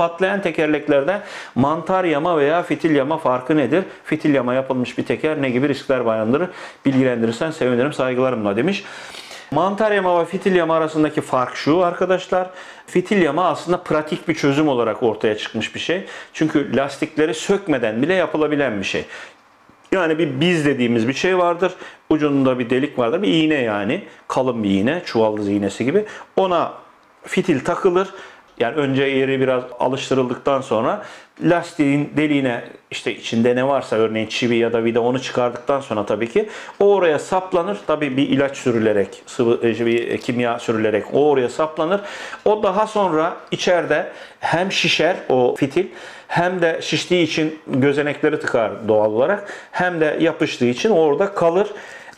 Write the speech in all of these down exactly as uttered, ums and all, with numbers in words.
Patlayan tekerleklerde mantar yama veya fitil yama farkı nedir? Fitil yama yapılmış bir teker ne gibi riskler barındırır? Bilgilendirirsen sevinirim, saygılarımla demiş. Mantar yama ve fitil yama arasındaki fark şu arkadaşlar. Fitil yama aslında pratik bir çözüm olarak ortaya çıkmış bir şey. Çünkü lastikleri sökmeden bile yapılabilen bir şey. Yani bir biz dediğimiz bir şey vardır. Ucunda bir delik vardır. Bir iğne yani. Kalın bir iğne. Çuvaldız iğnesi gibi. Ona fitil takılır. Yani önce yeri biraz alıştırıldıktan sonra lastiğin deliğine işte içinde ne varsa örneğin çivi ya da vida onu çıkardıktan sonra tabii ki o oraya saplanır. Tabii bir ilaç sürülerek, sıvı, bir kimya sürülerek o oraya saplanır. O daha sonra içeride hem şişer o fitil hem de şiştiği için gözenekleri tıkar doğal olarak hem de yapıştığı için orada kalır.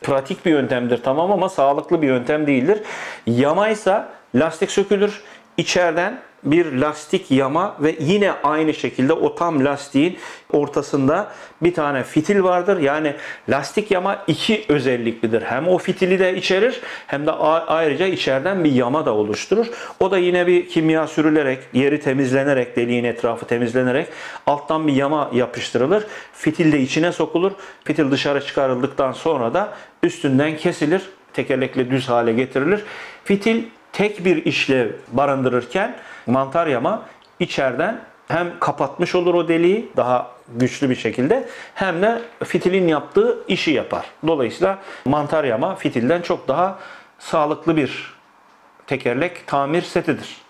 Pratik bir yöntemdir tamam ama sağlıklı bir yöntem değildir. Yamaysa lastik sökülür. İçeriden bir lastik yama ve yine aynı şekilde o tam lastiğin ortasında bir tane fitil vardır. Yani lastik yama iki özelliklidir. Hem o fitili de içerir hem de ayrıca içeriden bir yama da oluşturur. O da yine bir kimya sürülerek, yeri temizlenerek, deliğin etrafı temizlenerek alttan bir yama yapıştırılır. Fitil de içine sokulur. Fitil dışarı çıkarıldıktan sonra da üstünden kesilir. Tekerlekle düz hale getirilir. Fitil tek bir işlev barındırırken mantar yama içeriden hem kapatmış olur o deliği daha güçlü bir şekilde hem de fitilin yaptığı işi yapar. Dolayısıyla mantar yama fitilden çok daha sağlıklı bir tekerlek tamir setidir.